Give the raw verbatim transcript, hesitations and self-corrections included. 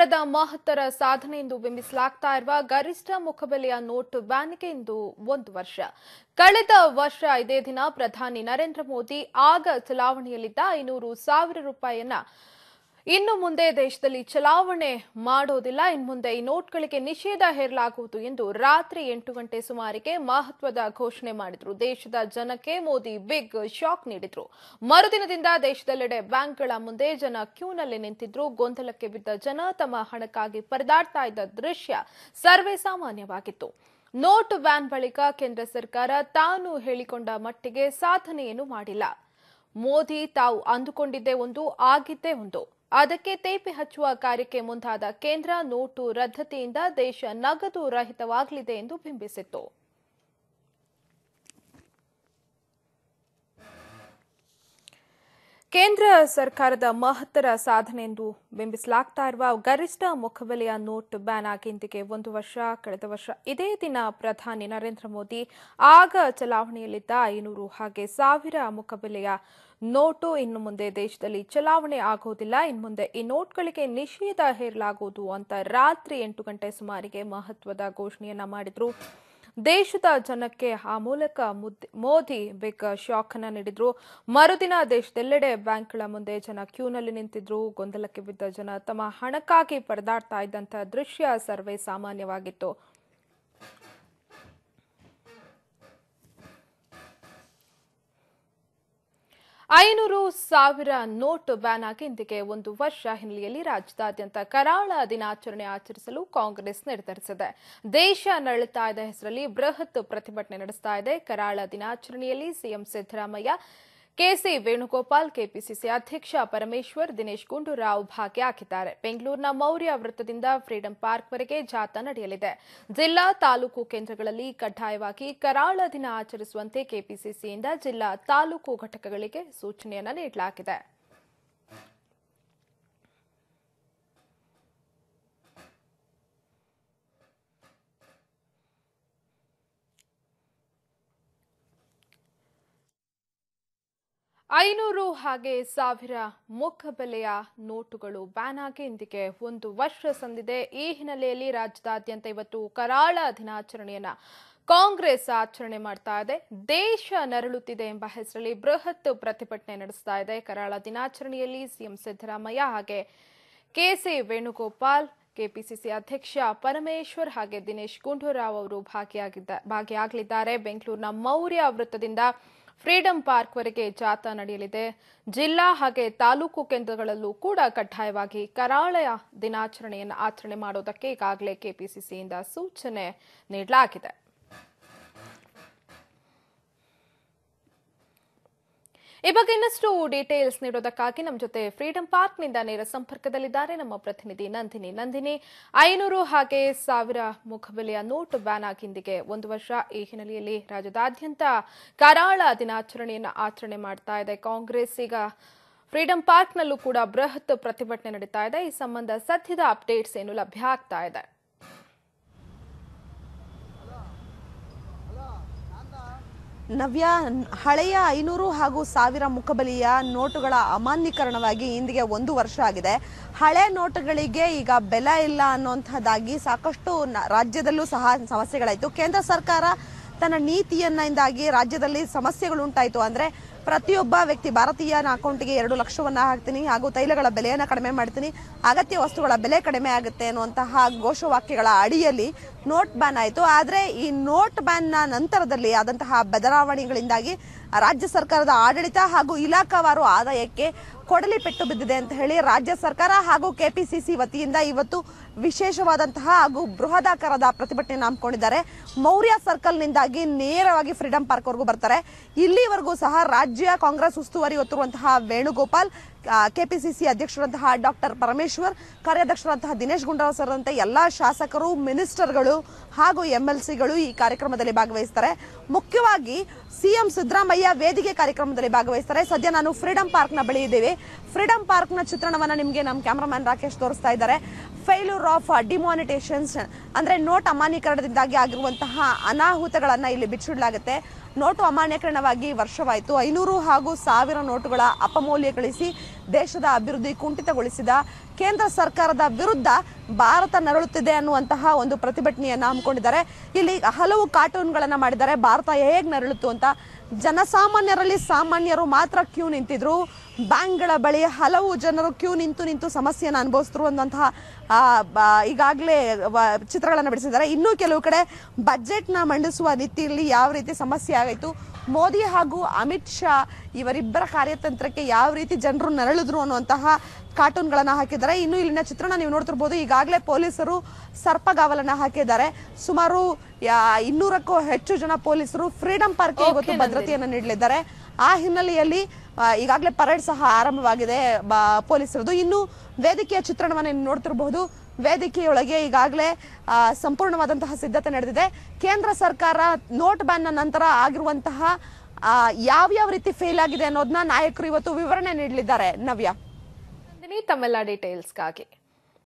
ಸರ್ಕಾರದ ಮಹತ್ತರ ಸಾಧನೆ ಎಂದು ಬಿಂಬಿಸಲಾಗ್ತಾ ಇರುವ ಗರಿಷ್ಠ ಮುಖಬೆಲೆಯ ನೋಟ್ ಬ್ಯಾನ್ಗೆ ಇಂದು ಒಂದು ವರ್ಷ. ಕಳೆದ ವರ್ಷ ಇದೇ ದಿನ ಪ್ರಧಾನಿ ನರೇಂದ್ರ ಮೋದಿ ಆಗ ಚಲಾವಣೆಯಲ್ಲಿದ್ದ ಐನೂರು ಸಾವಿರ ರೂಪಾಯಿಯನ್ನ ಇನ್ನು ಮುಂದೆ ದೇಶದಲ್ಲಿ ಚಲಾವಣೆ ಮಾಡೋದಿಲ್ಲ, ಇನ್ನು ಮುಂದೆ ಈ ನೋಟ್ಗಳಿಗೆ ನಿಷೇಧ ಹೇರಲಾಗುವುದು ಎಂದು ರಾತ್ರಿ ಎಂಟು ಗಂಟೆ ಸುಮಾರಿಗೆ ಮಹತ್ವದ ಘೋಷಣೆ ಮಾಡಿದ್ರು. ದೇಶದ ಜನಕ್ಕೆ ಮೋದಿ ಬಿಗ್ ಶಾಕ್ ನೀಡಿದ್ರು. ಮರುದಿನದಿಂದ ದೇಶದೆಲ್ಲೆಡೆ ಬ್ಯಾಂಕ್ಗಳ ಮುಂದೆ ಜನ ಕ್ಯೂನಲ್ಲಿ ನಿಂತಿದ್ರು. ಗೊಂದಲಕ್ಕೆ ಬಿದ್ದ ಜನ ತಮ್ಮ ಹಣಕ್ಕಾಗಿ ಪರದಾಡ್ತಾ ಇದ್ದ ದೃಶ್ಯ ಸರ್ವೇ ಸಾಮಾನ್ಯವಾಗಿತ್ತು. ನೋಟ್ ಬ್ಯಾನ್ ಬಳಿಕ ಕೇಂದ್ರ ಸರ್ಕಾರ ತಾನು ಹೇಳಿಕೊಂಡ ಮಟ್ಟಿಗೆ ಸಾಧನೆಯನ್ನು ಮಾಡಿಲ್ಲ. ಮೋದಿ ತಾವು ಅಂದುಕೊಂಡಿದ್ದೇ ಒಂದು, ಆಗಿದ್ದೇ ಒಂದು. ಅದಕ್ಕೆ ತೇಪೆ ಹಚ್ಚುವ ಕಾರ್ಯಕ್ಕೆ ಮುಂದಾದ ಕೇಂದ್ರ ನೋಟು ರದ್ದತಿಯಿಂದ ದೇಶ ನಗದು ರಹಿತವಾಗಲಿದೆ ಎಂದು ಬಿಂಬಿಸಿತ್ತು. ಕೇಂದ್ರ ಸರ್ಕಾರದ ಮಹತ್ತರ ಸಾಧನೆ ಎಂದು ಬಿಂಬಿಸಲಾಗ್ತಾ ಇರುವ ಗರಿಷ್ಠ ಮುಖಬೆಲೆಯ ನೋಟ್ ಬ್ಯಾನ್ ಆಗಿ ಇಂದಿಗೆ ಒಂದು ವರ್ಷ. ಕಳೆದ ವರ್ಷ ಇದೇ ದಿನ ಪ್ರಧಾನಿ ನರೇಂದ್ರ ಮೋದಿ ಆಗ ಚಲಾವಣೆಯಲ್ಲಿದ್ದ ಐನೂರು ಹಾಗೆ ಸಾವಿರ ಮುಖಬೆಲೆಯ ನೋಟು ಇನ್ನು ಮುಂದೆ ದೇಶದಲ್ಲಿ ಚಲಾವಣೆ ಆಗೋದಿಲ್ಲ, ಇನ್ನು ಮುಂದೆ ಈ ನೋಟ್ಗಳಿಗೆ ನಿಷೇಧ ಹೇರಲಾಗುವುದು ಅಂತ ರಾತ್ರಿ ಎಂಟು ಗಂಟೆ ಸುಮಾರಿಗೆ ಮಹತ್ವದ ಘೋಷಣೆಯನ್ನ ಮಾಡಿದ್ರು. ದೇಶದ ಜನಕ್ಕೆ ಆ ಮೂಲಕ ಮೋದಿ ಬಿಗ್ ಶಾಕ್ ಅನ್ನ ನೀಡಿದ್ರು. ಮರುದಿನ ದೇಶದೆಲ್ಲೆಡೆ ಬ್ಯಾಂಕ್ಗಳ ಮುಂದೆ ಜನ ಕ್ಯೂನಲ್ಲಿ ನಿಂತಿದ್ರು. ಗೊಂದಲಕ್ಕೆ ಬಿದ್ದ ಜನ ತಮ್ಮ ಹಣಕ್ಕಾಗಿ ಪರದಾಡ್ತಾ ಇದ್ದಂತಹ ದೃಶ್ಯ ಸರ್ವೇ ಸಾಮಾನ್ಯವಾಗಿತ್ತು. ಐನೂರು ಸಾವಿರ ನೋಟ್ ಬ್ಯಾನ್ ಆಗಿ ಇಂದಿಗೆ ಒಂದು ವರ್ಷ ಹಿನ್ನೆಲೆಯಲ್ಲಿ ರಾಜ್ಯದಾದ್ಯಂತ ಕರಾಳ ದಿನಾಚರಣೆ ಆಚರಿಸಲು ಕಾಂಗ್ರೆಸ್ ನಿರ್ಧರಿಸಿದೆ. ದೇಶ ನರಳುತ್ತಾ ಇದ್ದ ಹೆಸರಲ್ಲಿ ಬೃಹತ್ ಪ್ರತಿಭಟನೆ ನಡೆಸ್ತಾ ಇದೆ. ಕರಾಳ ದಿನಾಚರಣೆಯಲ್ಲಿ CM Siddaramaiah, KC Venugopal, KPCC ಅಧ್ಯಕ್ಷ ಪರಮೇಶ್ವರ್, ದಿನೇಶ್ ಗುಂಡೂರ ಭಾಗಿಯಾಗಿದ್ದಾರೆ. ಬೆಂಗಳೂರಿನ ಮೌರ್ಯ ವೃತ್ತದಿಂದ ಫ್ರೀಡಂ ಪಾರ್ಕ್ವರೆಗೆ ಜಾಥಾ ನಡೆಯಲಿದೆ. ಜಿಲ್ಲಾ, ತಾಲೂಕು ಕೇಂದ್ರಗಳಲ್ಲಿ ಕಡ್ಡಾಯವಾಗಿ ಕರಾಳ ದಿನ ಆಚರಿಸುವಂತೆ ಕೆಪಿಸಿಸಿಯಿಂದ ಜಿಲ್ಲಾ, ತಾಲೂಕು ಘಟಕಗಳಿಗೆ ಸೂಚನೆಯನ್ನು ನೀಡಲಾಗಿದೆ. ಐನೂರು ಹಾಗೆ ಸಾವಿರ ಮುಖಬೆಲೆಯ ನೋಟುಗಳು ಬ್ಯಾನ್ ಆಗಿ ಇಂದಿಗೆ ಒಂದು ವರ್ಷ ಸಂದಿದೆ. ಈ ಹಿನ್ನೆಲೆಯಲ್ಲಿ ರಾಜ್ಯದಾದ್ಯಂತ ಇವತ್ತು ಕರಾಳ ದಿನಾಚರಣೆಯನ್ನ ಕಾಂಗ್ರೆಸ್ ಆಚರಣೆ ಮಾಡ್ತಾ ಇದೆ. ದೇಶ ನರಳುತ್ತಿದೆ ಎಂಬ ಹೆಸರಲ್ಲಿ ಬೃಹತ್ ಪ್ರತಿಭಟನೆ ನಡೆಸ್ತಾ ಇದೆ. ಕರಾಳ ದಿನಾಚರಣೆಯಲ್ಲಿ ಸಿಎಂ ಸಿದ್ದರಾಮಯ್ಯ ಹಾಗೆ ಕೆಸಿ ವೇಣುಗೋಪಾಲ್, ಕೆಪಿಸಿಸಿ ಅಧ್ಯಕ್ಷ ಪರಮೇಶ್ವರ್ ಹಾಗೆ ದಿನೇಶ್ ಗುಂಡೂರಾವ್ ಅವರು ಭಾಗಿಯಾಗಿದ್ದ ಭಾಗಿಯಾಗಲಿದ್ದಾರೆ. ಬೆಂಗಳೂರಿನ ಮೌರ್ಯ ವೃತ್ತದಿಂದ ಫ್ರೀಡಂ ಪಾರ್ಕ್ವರೆಗೆ ಜಾಥಾ ನಡೆಯಲಿದೆ. ಜಿಲ್ಲಾ ಹಾಗೆ ತಾಲೂಕು ಕೇಂದ್ರಗಳಲ್ಲೂ ಕೂಡ ಕಡ್ಡಾಯವಾಗಿ ಕರಾಳ ದಿನಾಚರಣೆಯನ್ನು ಆಚರಣೆ ಮಾಡೋದಕ್ಕೆ ಈಗಾಗಲೇ ಕೆಪಿಸಿಸಿಯಿಂದ ಸೂಚನೆ ನೀಡಲಾಗಿದೆ. ಈ ಬಗ್ಗೆ ಇನ್ನಷ್ಟು ಡೀಟೇಲ್ಸ್ ನೀಡೋದಕ್ಕಾಗಿ ನಮ್ಮ ಜೊತೆ ಫ್ರೀಡಂ ಪಾರ್ಕ್ನಿಂದ ನೇರ ಸಂಪರ್ಕದಲ್ಲಿದ್ದಾರೆ ನಮ್ಮ ಪ್ರತಿನಿಧಿ ನಂದಿನಿ. ನಂದಿನಿ, ಐನೂರು ಹಾಗೆ ಸಾವಿರ ಮುಖಬೆಲೆಯ ನೋಟ್ ಬ್ಯಾನ್ ಆಗಿಂದಿಗೆ ಒಂದು ವರ್ಷ. ಈ ಹಿನ್ನೆಲೆಯಲ್ಲಿ ರಾಜ್ಯದಾದ್ಯಂತ ಕರಾಳ ದಿನಾಚರಣೆಯನ್ನು ಆಚರಣೆ ಮಾಡ್ತಾ ಇದೆ ಕಾಂಗ್ರೆಸ್. ಈಗ ಫ್ರೀಡಂ ಪಾರ್ಕ್ನಲ್ಲೂ ಕೂಡ ಬೃಹತ್ ಪ್ರತಿಭಟನೆ ನಡೀತಾ ಇದೆ. ಈ ಸಂಬಂಧ ಸದ್ಯದ ಅಪ್ಡೇಟ್ಸ್ ಏನು ಲಭ್ಯ ಆಗ್ತಾ ಇದೆ? ನವ್ಯ, ಹಳೆಯ ಐನೂರು ಹಾಗೂ ಸಾವಿರ ಮುಖಬೆಲೆಯ ನೋಟುಗಳ ಅಮಾನ್ಯೀಕರಣವಾಗಿ ಇಂದಿಗೆ ಒಂದು ವರ್ಷ ಆಗಿದೆ. ಹಳೆ ನೋಟುಗಳಿಗೆ ಈಗ ಬೆಲೆ ಇಲ್ಲ ಅನ್ನುವಂಥದ್ದಾಗಿ ಸಾಕಷ್ಟು ರಾಜ್ಯದಲ್ಲೂ ಸಹ ಸಮಸ್ಯೆಗಳಾಯಿತು. ಕೇಂದ್ರ ಸರ್ಕಾರ ತನ್ನ ನೀತಿಯನ್ನಿಂದಾಗಿ ರಾಜ್ಯದಲ್ಲಿ ಸಮಸ್ಯೆಗಳುಂಟಾಯಿತು. ಅಂದರೆ ಪ್ರತಿಯೊಬ್ಬ ವ್ಯಕ್ತಿ ಭಾರತೀಯನ ಅಕೌಂಟಿಗೆ ಎರಡು ಲಕ್ಷವನ್ನು ಹಾಕ್ತೀನಿ, ಹಾಗೂ ತೈಲಗಳ ಬೆಲೆಯನ್ನು ಕಡಿಮೆ ಮಾಡ್ತೀನಿ, ಅಗತ್ಯ ವಸ್ತುಗಳ ಬೆಲೆ ಕಡಿಮೆ ಆಗುತ್ತೆ ಅನ್ನುವಂತಹ ಘೋಷವಾಕ್ಯಗಳ ಅಡಿಯಲ್ಲಿ ನೋಟ್ ಬ್ಯಾನ್ ಆಯಿತು. ಆದರೆ ಈ ನೋಟ್ ಬ್ಯಾನ್ನ ನಂತರದಲ್ಲಿ ಆದಂತಹ ಬದಲಾವಣೆಗಳಿಂದಾಗಿ ರಾಜ್ಯ ಸರ್ಕಾರದ ಆಡಳಿತ ಹಾಗೂ ಇಲಾಖಾವಾರು ಆದಾಯಕ್ಕೆ ಕೊಡಲಿ ಪೆಟ್ಟು ಬಿದ್ದಿದೆ ಅಂತ ಹೇಳಿ ರಾಜ್ಯ ಸರ್ಕಾರ ಹಾಗೂ ಕೆಪಿಸಿಸಿ ವತಿಯಿಂದ ಇವತ್ತು ವಿಶೇಷವಾದಂತಹ ಹಾಗೂ ಬೃಹದಾಕಾರದ ಪ್ರತಿಭಟನೆ ಹಮ್ಮಿಕೊಂಡಿದ್ದಾರೆ. ಮೌರ್ಯ ಸರ್ಕಲ್ನಿಂದಾಗಿ ನೇರವಾಗಿ ಫ್ರೀಡಂ ಪಾರ್ಕ್ವರೆಗೂ ಬರ್ತಾರೆ. ಇಲ್ಲಿವರೆಗೂ ಸಹ ರಾಜ್ಯ ಕಾಂಗ್ರೆಸ್ ಉಸ್ತುವಾರಿ ಹೊತ್ತಿರುವಂತಹ ವೇಣುಗೋಪಾಲ್, ಕೆಪಿಸಿಸಿ ಅಧ್ಯಕ್ಷರಂತಹ ಡಾಕ್ಟರ್ ಪರಮೇಶ್ವರ್, ಕಾರ್ಯಾಧ್ಯಕ್ಷರಂತಹ ದಿನೇಶ್ ಗುಂಡೂರಾವ್ ಸೇರಿದಂತೆ ಎಲ್ಲ ಶಾಸಕರು, ಮಿನಿಸ್ಟರ್ಗಳು ಹಾಗೂ ಎಂಎಲ್ಸಿಗಳು ಈ ಕಾರ್ಯಕ್ರಮದಲ್ಲಿ ಭಾಗವಹಿಸ್ತಾರೆ. ಮುಖ್ಯವಾಗಿ ಸಿಎಂ ಸಿದ್ದರಾಮಯ್ಯ ವೇದಿಕೆ ಕಾರ್ಯಕ್ರಮದಲ್ಲಿ ಭಾಗವಹಿಸ್ತಾರೆ. ಸದ್ಯ ನಾನು ಫ್ರೀಡಂ ಪಾರ್ಕ್ನ ಬಳಿ ಇದ್ದೇವೆ. ಫ್ರೀಡಂ ಪಾರ್ಕ್ನ ಚಿತ್ರಣವನ್ನು ನಿಮಗೆ ನಮ್ಮ ಕ್ಯಾಮರಾಮನ್ ರಾಕೇಶ್ ತೋರಿಸ್ತಾ ಇದ್ದಾರೆ. ಫೇಲ್ಯೂರ್ ಆಫ್ ಡಿಮಾನಿಟೇಷನ್ಸ್ ಅಂದರೆ ನೋಟ್ ಅಮಾನ್ಯೀಕರಣದಿಂದಾಗಿ ಆಗಿರುವಂತಹ ಅನಾಹುತಗಳನ್ನು ಇಲ್ಲಿ ಬಿಚ್ಚಿಡಲಾಗುತ್ತೆ. ನೋಟು ಅಮಾನ್ಯೀಕರಣವಾಗಿ ವರ್ಷವಾಯಿತು. ಐನೂರು ಹಾಗೂ ಸಾವಿರ ನೋಟುಗಳ ಅಪಮೌಲ್ಯಗೊಳಿಸಿ ದೇಶದ ಅಭಿವೃದ್ಧಿ ಕುಂಠಿತಗೊಳಿಸಿದ ಕೇಂದ್ರ ಸರ್ಕಾರದ ವಿರುದ್ಧ ಭಾರತ ನರಳುತ್ತಿದೆ ಅನ್ನುವಂತಹ ಒಂದು ಪ್ರತಿಭಟನೆಯನ್ನ ಹಮ್ಮಿಕೊಂಡಿದ್ದಾರೆ. ಇಲ್ಲಿ ಹಲವು ಕಾರ್ಟೂನ್ಗಳನ್ನು ಮಾಡಿದ್ದಾರೆ, ಭಾರತ ಹೇಗೆ ನರಳುತ್ತು ಅಂತ. ಜನಸಾಮಾನ್ಯರಲ್ಲಿ ಸಾಮಾನ್ಯರು ಮಾತ್ರ ಕ್ಯೂ ನಿಂತಿದ್ರು. ಬ್ಯಾಂಕ್ಗಳ ಬಳಿ ಹಲವು ಜನರು ಕ್ಯೂ ನಿಂತು ನಿಂತು ಸಮಸ್ಯೆಯನ್ನು ಅನುಭವಿಸಿದ್ರು ಅನ್ನುವಂತಹ ಈಗಾಗಲೇ ಚಿತ್ರಗಳನ್ನು ಬಿಡಿಸಿದ್ದಾರೆ. ಇನ್ನೂ ಕೆಲವು ಕಡೆ ಬಜೆಟ್ನ ಮಂಡಿಸುವ ರೀತಿಯಲ್ಲಿ ಯಾವ ರೀತಿ ಸಮಸ್ಯೆ ಆಯಿತು, ಮೋದಿ ಹಾಗೂ ಅಮಿತ್ ಶಾ ಇವರಿಬ್ಬರ ಕಾರ್ಯತಂತ್ರಕ್ಕೆ ಯಾವ ರೀತಿ ಜನರು ನರಳಿದ್ರು ಅನ್ನುವಂತಹ ಕಾರ್ಟೂನ್ಗಳನ್ನು ಹಾಕಿದ್ದಾರೆ. ಇನ್ನು ಇಲ್ಲಿನ ಚಿತ್ರಣ ನೀವು ನೋಡ್ತಿರ್ಬೋದು, ಈಗಾಗಲೇ ಪೊಲೀಸರು ಸರ್ಪಗಾವಲನ್ನು ಹಾಕಿದ್ದಾರೆ. ಸುಮಾರು ಇನ್ನೂರಕ್ಕೂ ಹೆಚ್ಚು ಜನ ಪೊಲೀಸರು ಫ್ರೀಡಂ ಪಾರ್ಕ್ಗೆ ಇವತ್ತು ಭದ್ರತೆಯನ್ನು ನೀಡಲಿದ್ದಾರೆ. ಆ ಹಿನ್ನೆಲೆಯಲ್ಲಿ ಈಗಾಗಲೇ ಪರೇಡ್ ಸಹ ಆರಂಭವಾಗಿದೆ ಪೊಲೀಸರದು. ಇನ್ನು ವೇದಿಕೆಯ ಚಿತ್ರಣವನ್ನು ನೋಡ್ತಿರಬಹುದು, ವೇದಿಕೆಯೊಳಗೆ ಈಗಾಗಲೇ ಸಂಪೂರ್ಣವಾದಂತಹ ಸಿದ್ಧತೆ ನಡೆದಿದೆ. ಕೇಂದ್ರ ಸರ್ಕಾರ ನೋಟ್ ಬ್ಯಾನ್ನ ನಂತರ ಆಗಿರುವಂತಹ ಯಾವ್ಯಾವ ರೀತಿ ಫೇಲ್ ಆಗಿದೆ ಅನ್ನೋದನ್ನ ನಾಯಕರು ಇವತ್ತು ವಿವರಣೆ ನೀಡಲಿದ್ದಾರೆ. ನವ್ಯ, ತಮ್ಮೆಲ್ಲ ಡೀಟೇಲ್ಸ್ಗಾಗಿ